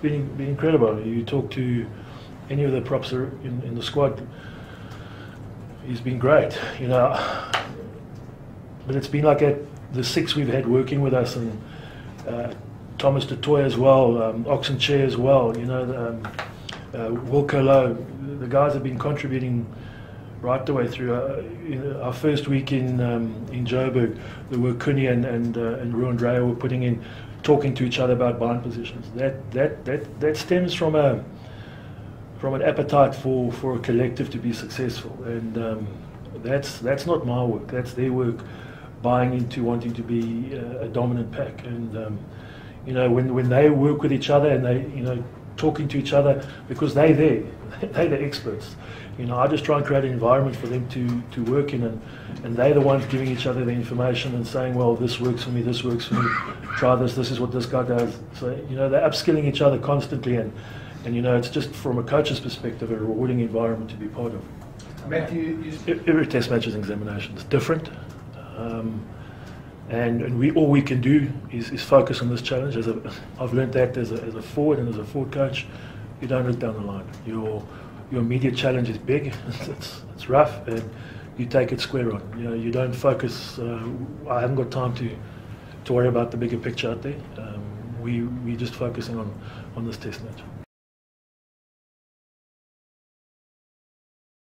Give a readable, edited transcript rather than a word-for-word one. It's been incredible. You talk to any of the props in the squad, he's been great, you know. But it's been like that, the six we've had working with us, and Thomas Du Toit as well, Ox Nché as well, you know, Wilco Louw. The guys have been contributing right the way through. Our first week in Joburg, there were Kuni and Ruandrea were putting in, talking to each other about bind positions. That stems from an appetite for a collective to be successful, and that's not my work. That's their work, buying into wanting to be a dominant pack. And you know, when they work with each other and they, you know, talking to each other, because they're the experts. You know, I just try and create an environment for them to work in, and they're the ones giving each other the information and saying, well, this works for me, this works for me, try this, this is what this guy does. So, you know, they're upskilling each other constantly, and you know, it's just from a coach's perspective, a rewarding environment to be part of. Matthew, every test match is an examination. It's different. And all we can do is focus on this challenge. I've learned that as a forward and as a forward coach, you don't look down the line. Your immediate challenge is big, it's rough, and you take it square on. You know, you don't focus. I haven't got time to worry about the bigger picture out there. We're just focusing on this test match.